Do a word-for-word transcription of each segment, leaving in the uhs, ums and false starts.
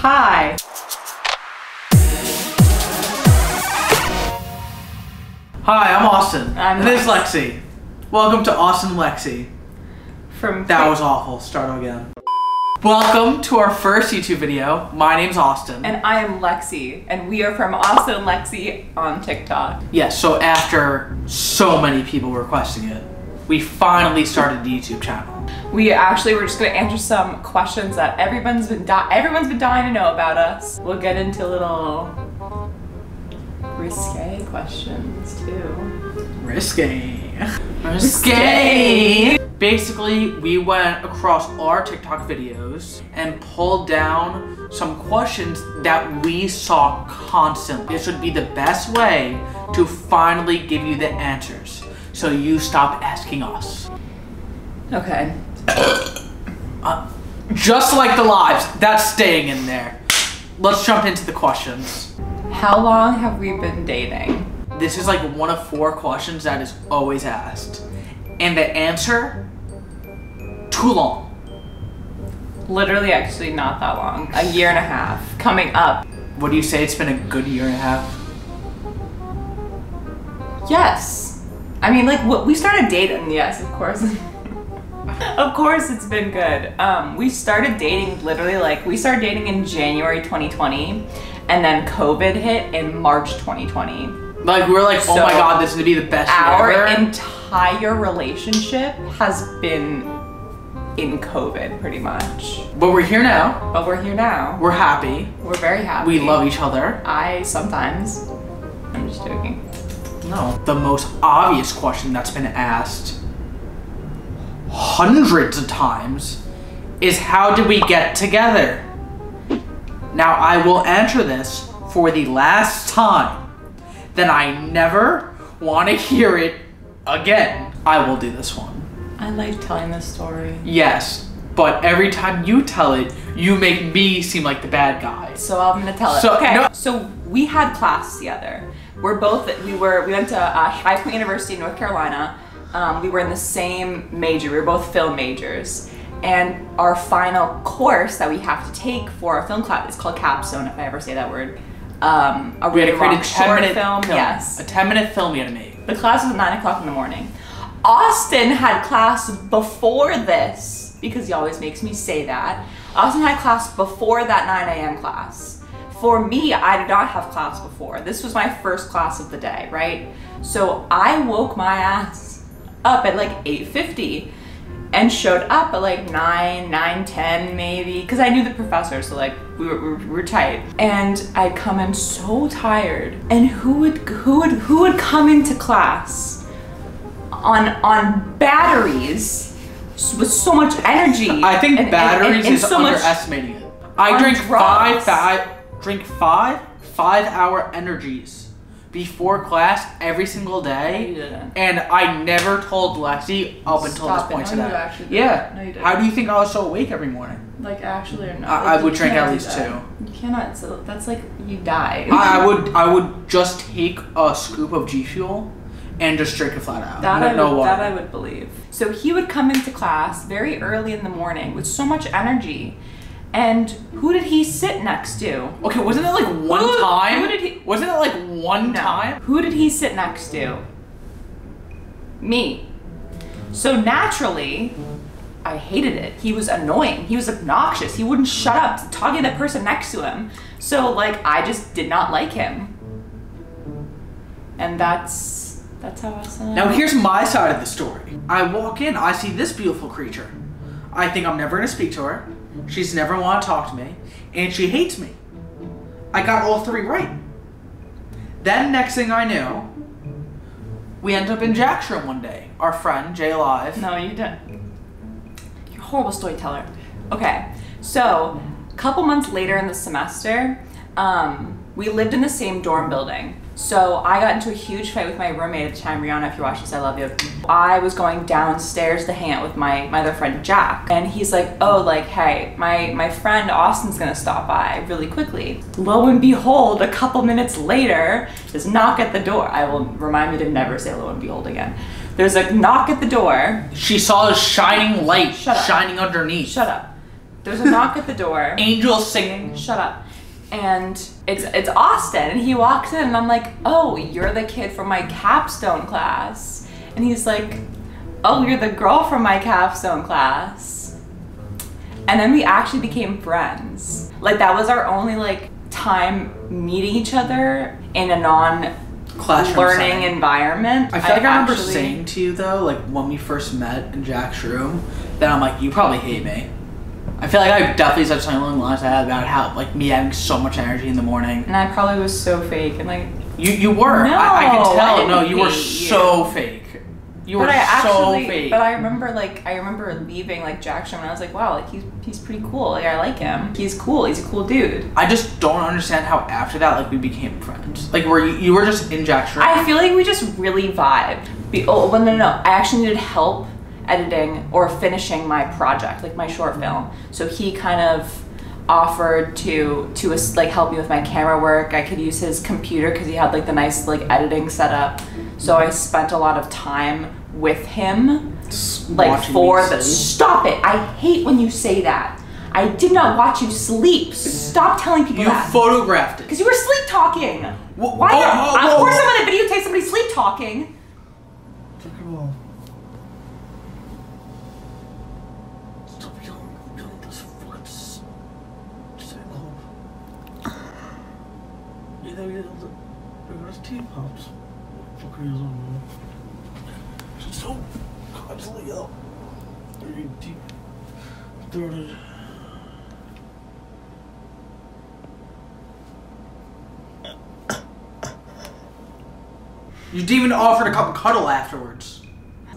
Hi. Hi, I'm Austin. I'm and Lex. This is Lexi. Welcome to Austin Lexi. From That K was awful. Start again. Welcome to our first YouTube video. My name's Austin. And I am Lexi. And we are from Austin Lexi on TikTok. Yes, yeah, so after so many people requesting it, we finally started the YouTube channel. We actually were just gonna answer some questions that everyone's been di everyone's been dying to know about us. We'll get into little risque questions too. Risque. Risque. Basically, we went across our TikTok videos and pulled down some questions that we saw constantly. This would be the best way to finally give you the answers, so you stop asking us. Okay. Uh, just like the lives, that's staying in there. Let's jump into the questions. How long have we been dating? This is like one of four questions that is always asked. And the answer, too long. Literally, actually not that long. A year and a half, coming up. Would you say it's been a good year and a half? Yes. I mean, like, we started dating, yes, of course. Of course it's been good. Um, we started dating literally, like, we started dating in January twenty twenty, and then COVID hit in March twenty twenty. Like, we were like, so, oh my god, this is gonna be the best our year ever. Our entire relationship has been in COVID, pretty much. But we're here now. But we're here now. We're happy. We're very happy. We love each other. I sometimes. I'm just joking. No. The most obvious question that's been asked hundreds of times is, how did we get together? Now, I will answer this for the last time. Then I never want to hear it again. I will do this one. I like telling this story. Yes, but every time you tell it, you make me seem like the bad guy. So I'm gonna tell it. So, okay. No. So we had class together. We're both. We were. We went to uh, High Point University in North Carolina. Um, we were in the same major. We were both film majors. And our final course that we have to take for our film class is called Capstone. If I ever say that word. Um, a we had to create a ten-minute film, film. Yes, a ten-minute film we had to make. The class was at nine o'clock in the morning. Austin had class before this because he always makes me say that. Austin had class before that nine A M class. For me, I did not have class before. This was my first class of the day, right? So I woke my ass up at like eight fifty and showed up at like nine, nine ten maybe, because I knew the professor, so like we were, we were tight. And I'd come in so tired, and who would who would who would come into class on on batteries with so much energy? I think and, batteries and, and, and is so underestimating it. I drink drugs. five five drink five five hour energies before class every single day, yeah. And I never told Lexi up until Stop this point it. No, today. You yeah. No, you didn't. How do you think I was so awake every morning? Like actually or not? I, like, I would drink at least two. You cannot. So that's like you die. I, I would. I would just take a scoop of G Fuel and just drink it flat out. That I, no would, that I would believe. So he would come into class very early in the morning with so much energy. And who did he sit next to? Okay, wasn't it like one who, time? Who did he, wasn't it like one no. time? Who did he sit next to? Me. So naturally, I hated it. He was annoying. He was obnoxious. He wouldn't shut up talking to the person next to him. So like, I just did not like him. And that's, that's how I said it. Now here's my side of the story. I walk in, I see this beautiful creature. I think I'm never gonna speak to her. She's never want to talk to me, and she hates me. I got all three right. Then next thing I knew, we end up in Jack's room one day. Our friend Jay Live. No, you didn't. You're a horrible storyteller. Okay, so a couple months later in the semester, um, we lived in the same dorm building. So I got into a huge fight with my roommate at the time, Rihanna, if you watch this, I love you. I was going downstairs to hang out with my, my other friend, Jack. And he's like, oh, like, hey, my, my friend Austin's gonna stop by really quickly. Lo and behold, a couple minutes later, there's a knock at the door. I will remind me to never say lo and behold again. There's a knock at the door. She saw a shining light Shut up. shining underneath. Shut up. There's a knock at the door. Angels singing. Shut up. And it's it's Austin, and he walks in, and I'm like, oh, you're the kid from my Capstone class. And he's like, oh, you're the girl from my Capstone class. And then we actually became friends. Like, that was our only like time meeting each other in a non classroom learning setting. environment. I feel I like I remember actually... saying to you though, like when we first met in Jack's room, that I'm like, you probably hate me. I feel like I definitely said something along the lines I had about how like me having so much energy in the morning. And I probably was so fake and like You you were. No, I, I can tell. I no, you were so you. fake. You but were I actually, so fake. But I remember like I remember leaving like Jackson and I was like, wow, like he's he's pretty cool. Like I like him. He's cool, he's a cool dude. I just don't understand how after that like we became friends. Like were you you were just in Jackson. I feel like we just really vibed. Be, oh well, no, no no. I actually needed help editing or finishing my project, like my short film. So he kind of offered to to like help me with my camera work. I could use his computer because he had like the nice like editing setup. So I spent a lot of time with him, like watching for the stop it. I hate when you say that. I did not watch you sleep. Stop telling people you that. You photographed it because you were sleep talking. Whoa, Why? Whoa, whoa, whoa. Of course, I'm gonna videotape somebody sleep talking. You didn't even offer to come cuddle afterwards.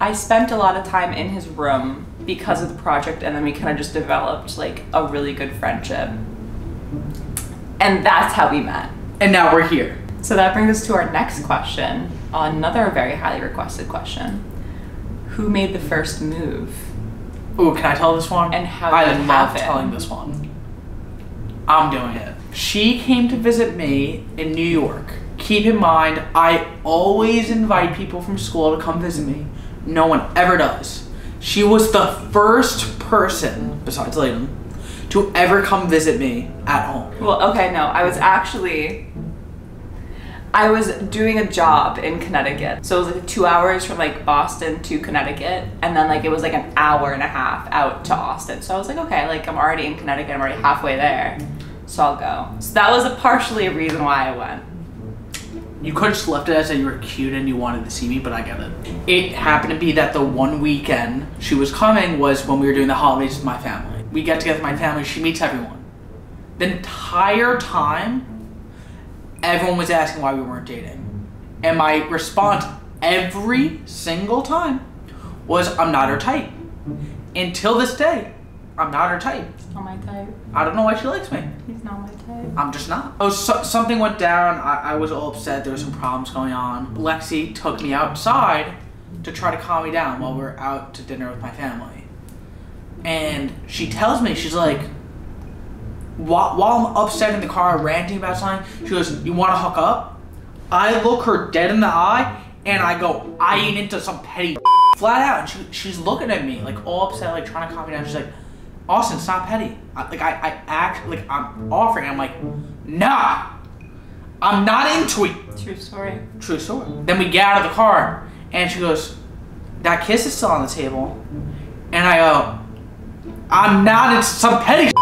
I spent a lot of time in his room because of the project, and then we kind of just developed like a really good friendship. And that's how we met. And now we're here. So that brings us to our next question. Another very highly requested question. Who made the first move? Ooh, can I tell this one? And how did it happen? I love telling this one. I'm doing it. She came to visit me in New York. Keep in mind, I always invite people from school to come visit me. No one ever does. She was the first person, besides Layden, to ever come visit me at home. Well, okay, no, I was actually, I was doing a job in Connecticut. So it was like two hours from like Boston to Connecticut. And then like, it was like an hour and a half out to Austin. So I was like, okay, like I'm already in Connecticut. I'm already halfway there. So I'll go. So that was a partially a reason why I went. You could have just left it as that you were cute and you wanted to see me, but I get it. It happened to be that the one weekend she was coming was when we were doing the holidays with my family. We get together with my family, she meets everyone. The entire time, everyone was asking why we weren't dating. And my response every single time was, I'm not her type. Until this day, I'm not her type. She's not my type. I don't know why she likes me. She's not my type. I'm just not. Oh, so, something went down. I, I was all upset. There were some problems going on. Lexi took me outside to try to calm me down while we were out to dinner with my family. And she tells me, she's like, while, while I'm upset in the car, ranting about something, she goes, you want to hook up? I look her dead in the eye, and I go, I ain't into some petty flat out. And she, she's looking at me, like, all upset, like, trying to calm me down. She's like, Austin, it's not petty. I, like I, I act like I'm offering. I'm like, nah, I'm not into it. True story. True story. Then we get out of the car, and she goes, "That kiss is still on the table," and I go, "I'm not into some petty."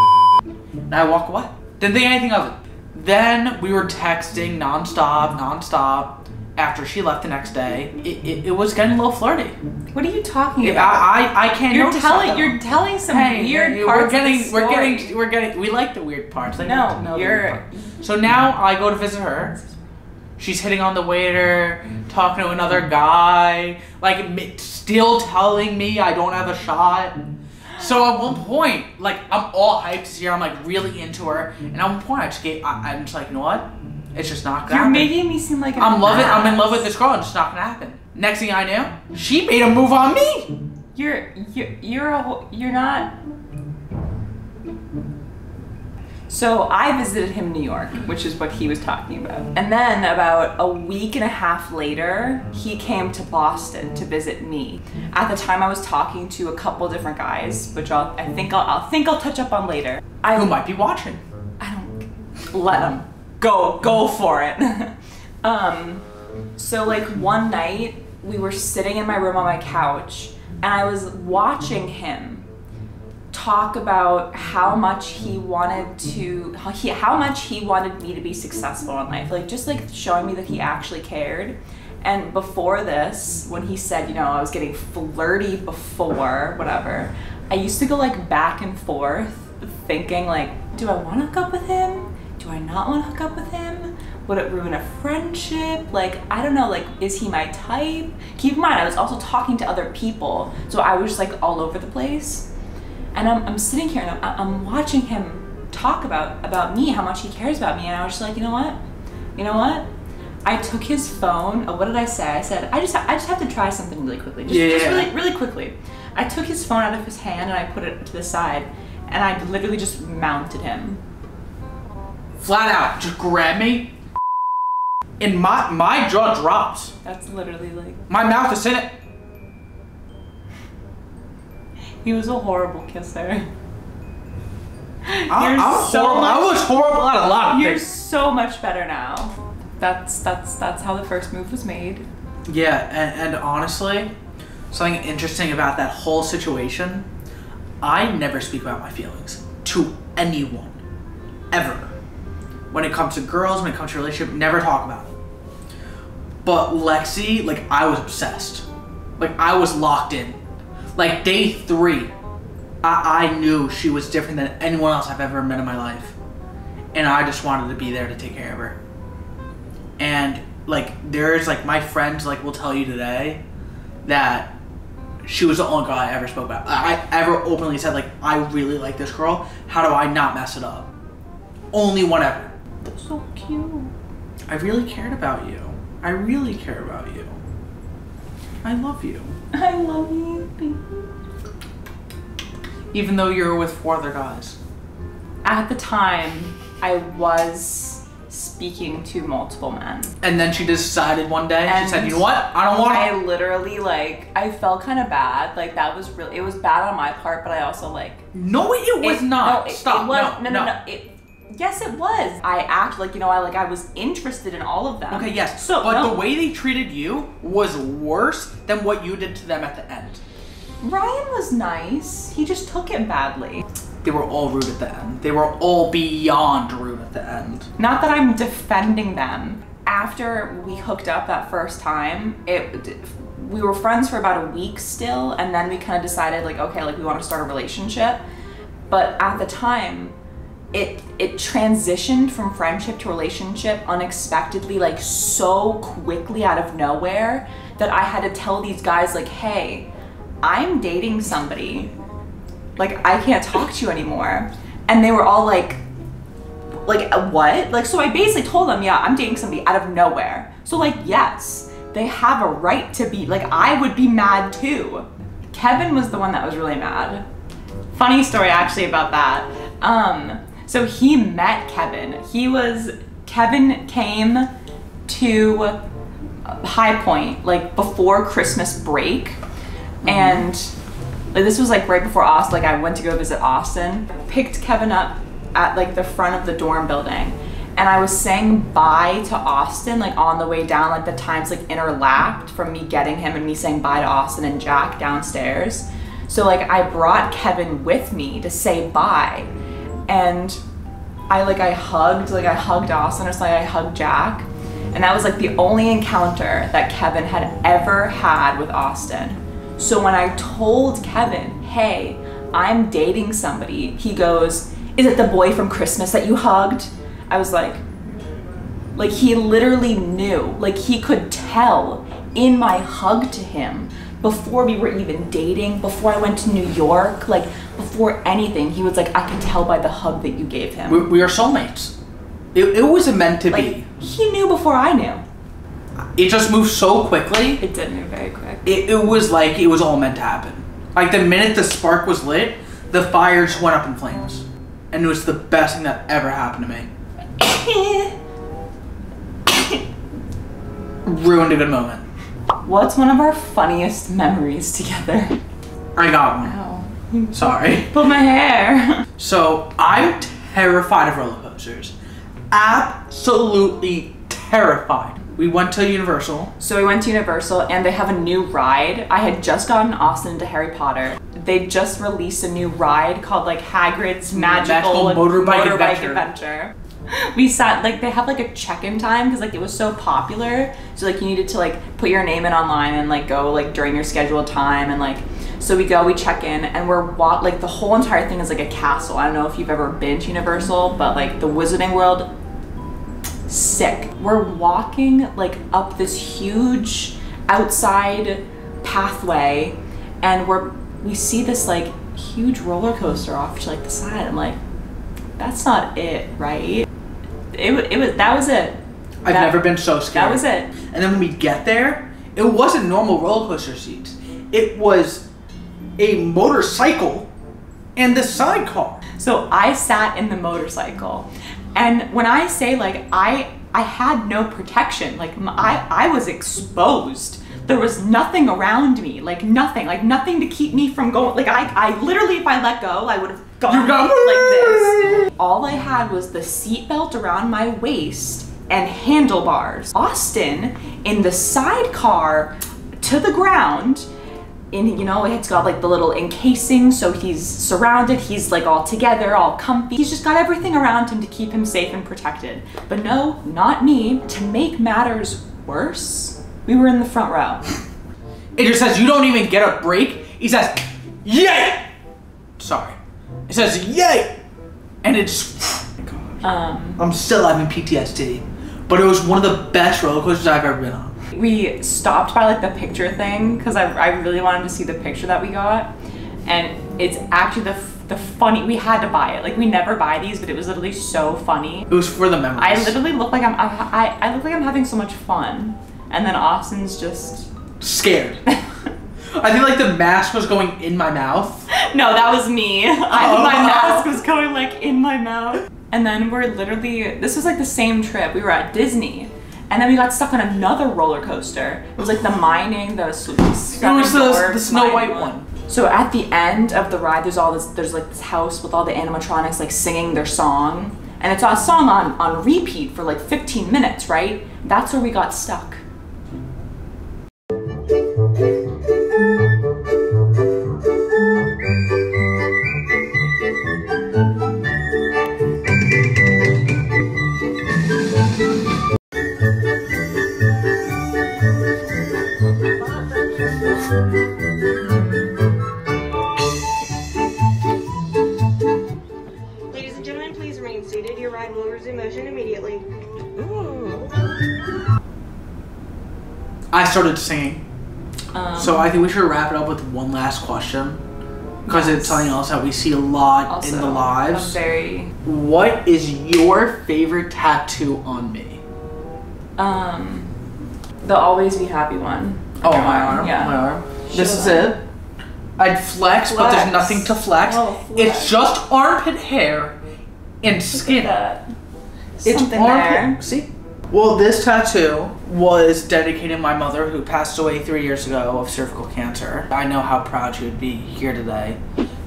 And I walk away. Didn't think anything of it. Then we were texting nonstop, nonstop. After she left the next day, it, it, it was getting a little flirty. What are you talking about? I I, I can't. You're telling you're telling some hey, weird you're, parts. We're getting of the we're story. getting we're getting we like the weird parts. I no, know you're. Parts. So now I go to visit her. She's hitting on the waiter, talking to another guy, like still telling me I don't have a shot. So at one point, like I'm all hyped to see her. I'm like really into her, and at one point I just gave. I, I'm just like, you know what? It's just not gonna You're happen. You're making me seem like an I'm loving. I'm in love with this girl. And it's just not gonna happen. Next thing I know, she made a move on me. You're you're you're a, you're not. So I visited him in New York, which is what he was talking about. And then about a week and a half later, he came to Boston to visit me. At the time I was talking to a couple different guys, which I'll, I think I'll, I'll think I'll touch up on later. I, Who might be watching. I don't, let him. Go, go for it. um, so like one night we were sitting in my room on my couch and I was watching him talk about how much he wanted to, how, he, how much he wanted me to be successful in life. Like just like showing me that he actually cared. And before this, when he said, you know, I was getting flirty before, whatever, I used to go like back and forth thinking like, do I want to hook up with him? Do I not want to hook up with him? Would it ruin a friendship? Like, I don't know, like, is he my type? Keep in mind, I was also talking to other people. So I was just like all over the place. And I'm, I'm sitting here and I'm, I'm watching him talk about, about me, how much he cares about me. And I was just like, you know what? You know what? I took his phone. Oh, what did I say? I said, I just, I just have to try something really quickly. Just, yeah. just really, really quickly. I took his phone out of his hand and I put it to the side and I literally just mounted him. Flat out, just grab me. And my, my jaw drops. That's literally like. My mouth is in it. He was a horrible kisser. I, I, was so horrible. Much, I was horrible at a lot of you're things. You're so much better now. That's that's that's how the first move was made. Yeah, and, and honestly, something interesting about that whole situation, I never speak about my feelings to anyone, ever. When it comes to girls, when it comes to relationship, never talk about it. But Lexi, like I was obsessed. Like I was locked in. Like day three, I, I knew she was different than anyone else I've ever met in my life. And I just wanted to be there to take care of her. And like, there's like, my friends like will tell you today that she was the only girl I ever spoke about. I, I ever openly said like, I really like this girl. How do I not mess it up? Only one ever. That's so cute. I really cared about you. I really care about you. I love you. I love you, baby. Even though you were with four other guys. At the time, I was speaking to multiple men. And then she decided one day, and she said, you know what? I don't want to. I literally, like, I felt kind of bad. Like, that was really, it was bad on my part, but I also, like. No, it was it, not. No, it, Stop. It was, no, no, no. no. no it, yes, it was. I act like, you know, I like I was interested in all of them. Okay, yes. So, but no. The way they treated you was worse than what you did to them at the end. Ryan was nice. He just took it badly. They were all rude at the end. They were all beyond rude at the end. Not that I'm defending them. After we hooked up that first time, it we were friends for about a week still, and then we kind of decided like, okay, like we want to start a relationship. But at the time, It, it transitioned from friendship to relationship unexpectedly, like so quickly out of nowhere that I had to tell these guys like, hey, I'm dating somebody. Like, I can't talk to you anymore. And they were all like, like what? Like, so I basically told them, yeah, I'm dating somebody out of nowhere. So like, yes, they have a right to be, like I would be mad too. Kevin was the one that was really mad. Funny story actually about that. Um, So he met Kevin. He was, Kevin came to High Point like before Christmas break. Mm-hmm. And like, this was like right before Austin, like I went to go visit Austin. Picked Kevin up at like the front of the dorm building. And I was saying bye to Austin like on the way down, like the times like interlapped from me getting him and me saying bye to Austin and Jack downstairs. So like I brought Kevin with me to say bye. And I like I hugged like I hugged Austin, it's like I hugged Jack, and that was like the only encounter that Kevin had ever had with Austin. So when I told Kevin, hey, I'm dating somebody, he goes, is it the boy from Christmas that you hugged? I was like, like he literally knew, like he could tell in my hug to him before we were even dating, before I went to New York, like before anything, he was like, I could tell by the hug that you gave him. We, we are soulmates. It, it was meant to like, be. He knew before I knew. It just moved so quickly. It did move very quick. It, it was like, it was all meant to happen. Like the minute the spark was lit, the fire just went up in flames. and it was the best thing that ever happened to me. Ruined a good moment. What's one of our funniest memories together? I got one. Ow. Sorry. Pulled my hair. So I'm terrified of roller coasters. Absolutely terrified. We went to Universal. So we went to Universal and they have a new ride. I had just gotten Austin to Harry Potter. They just released a new ride called like Hagrid's Magical, Magical Motorbike, Motorbike Adventure. Adventure. We sat, like they have like a check-in time because like it was so popular. So like you needed to like put your name in online and like go like during your scheduled time and like, so we go, we check in and we're wa like the whole entire thing is like a castle. I don't know if you've ever been to Universal, but like the Wizarding World, sick. We're walking like up this huge outside pathway and we're we see this like huge roller coaster off to like the side. I'm like, that's not it, right? It, it was, that was it. I've that, never been so scared. That was it. And then when we get there, it wasn't normal roller coaster seats, it was a motorcycle and the sidecar. So I sat in the motorcycle. And when I say like, I I had no protection, like I, I was exposed. There was nothing around me, like nothing, like nothing to keep me from going. Like I, I literally, if I let go, I would have gone like this. All I had was the seatbelt around my waist and handlebars. Austin in the sidecar to the ground, and you know, it's got like the little encasing, so he's surrounded, he's like all together, all comfy. He's just got everything around him to keep him safe and protected. But no, not me. To make matters worse, we were in the front row. It just says, you don't even get a break. He says, yay! Sorry. It says, yay! And it's, um, I'm still having P T S D, but it was one of the best roller coasters I've ever been on. We stopped by like the picture thing because I, I really wanted to see the picture that we got, and it's actually the the funny, we had to buy it, like we never buy these, but it was literally so funny. It was for the memories. I literally look like I'm I, I, I look like I'm having so much fun, and then Austin's just scared. I think like the mask was going in my mouth. No, that was me. I, oh. My mask was going like in my mouth. And then we're literally, this was like the same trip, we were at Disney. And then we got stuck on another roller coaster. It was like the mining, the It was the, the Snow White one. one. So at the end of the ride, there's all this, there's like this house with all the animatronics like singing their song. And it's a song on, on repeat for like fifteen minutes, right? That's where we got stuck. I started singing, um, so I think we should wrap it up with one last question, because yes. It's telling us that we see a lot also, in the lives. Very... What is your favorite tattoo on me? Um, the always be happy one. Oh, my arm. arm. Yeah. My arm. Should this is I? it. I'd flex, flex, but there's nothing to flex. Oh, flex. It's just armpit hair and skin. Look at that. It's Something armpit. There. See. Well, this tattoo was dedicated to my mother, who passed away three years ago of cervical cancer. I know how proud she would be here today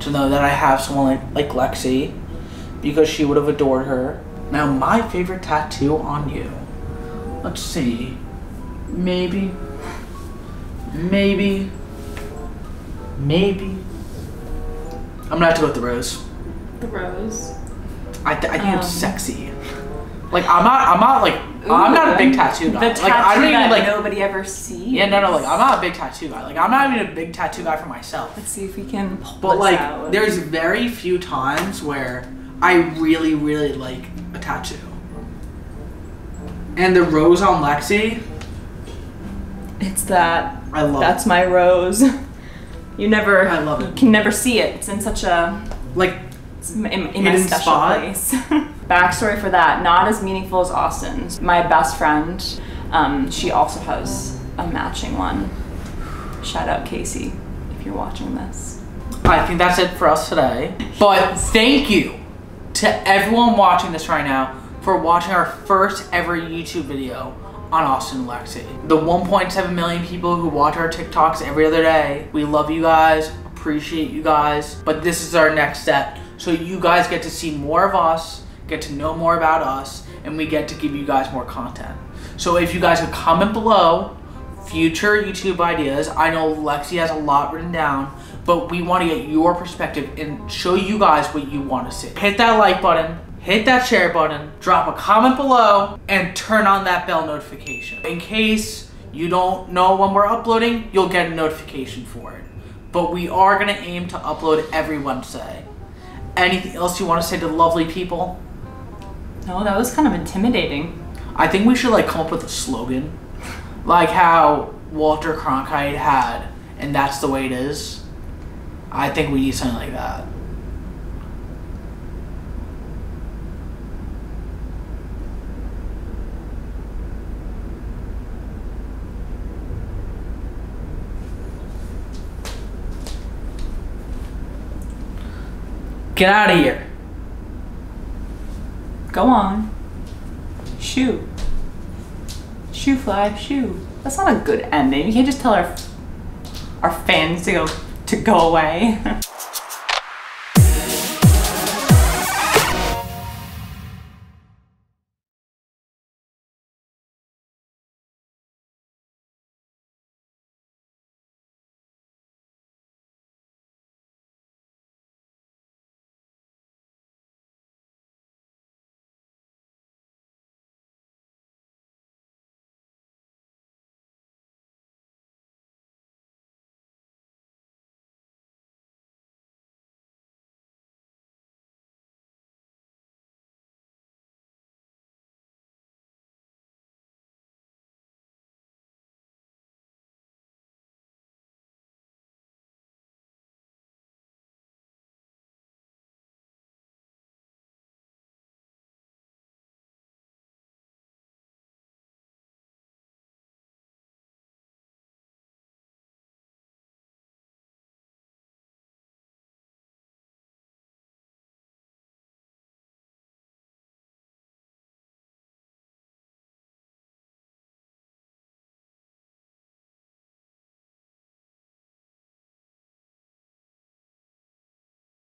to know that I have someone like, like Lexi, because she would have adored her. Now, my favorite tattoo on you. Let's see. Maybe. Maybe. Maybe. I'm gonna have to go with the rose. The rose. I, th I think um. it's sexy. Like, I'm not, I'm not like, Ooh, I'm not a big tattoo guy. The tattoo like, I don't even, that like, nobody ever sees. Yeah, no, no, like, I'm not a big tattoo guy. Like, I'm not even a big tattoo guy for myself. Let's see if we can pull But, like, out. There's very few times where I really, really like a tattoo. And the rose on Lexi. It's that. I love That's it. my rose. You never. I love it. You can never see it. It's in such a. Like, it's in, in my special spot. place. Backstory for that, not as meaningful as Austin's. My best friend, um, she also has a matching one. Shout out Casey, if you're watching this. I think that's it for us today. But thank you to everyone watching this right now for watching our first ever YouTube video on Austin and Lexi. The one point seven million people who watch our TikToks every other day, we love you guys, appreciate you guys, but this is our next step. So you guys get to see more of us, get to know more about us, and we get to give you guys more content. So if you guys could comment below future YouTube ideas, I know Lexi has a lot written down, but we want to get your perspective and show you guys what you want to see. Hit that like button, hit that share button, drop a comment below, and turn on that bell notification. In case you don't know when we're uploading, you'll get a notification for it. But we are gonna aim to upload every Wednesday. Anything else you want to say to the lovely people? No, that was kind of intimidating. I think we should like come up with a slogan. Like how Walter Cronkite had, and that's the way it is. I think we need something like that. Get out of here. Go on. Shoot. Shoe fly, shoe. That's not a good ending. You can't just tell our, our fans to go, to go away.